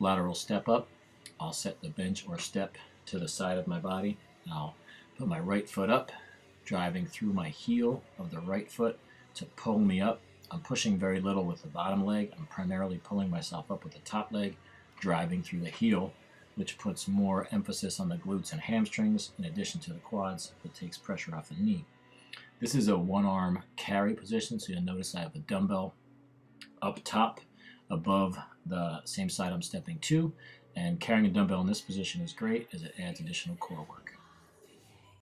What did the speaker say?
lateral step up. I'll set the bench or step to the side of my body. I'll put my right foot up, driving through my heel of the right foot to pull me up. I'm pushing very little with the bottom leg. I'm primarily pulling myself up with the top leg, driving through the heel, which puts more emphasis on the glutes and hamstrings in addition to the quads, but takes pressure off the knee. This is a one-arm carry position, so you'll notice I have a dumbbell up top above the same side I'm stepping to, and carrying a dumbbell in this position is great as it adds additional core work.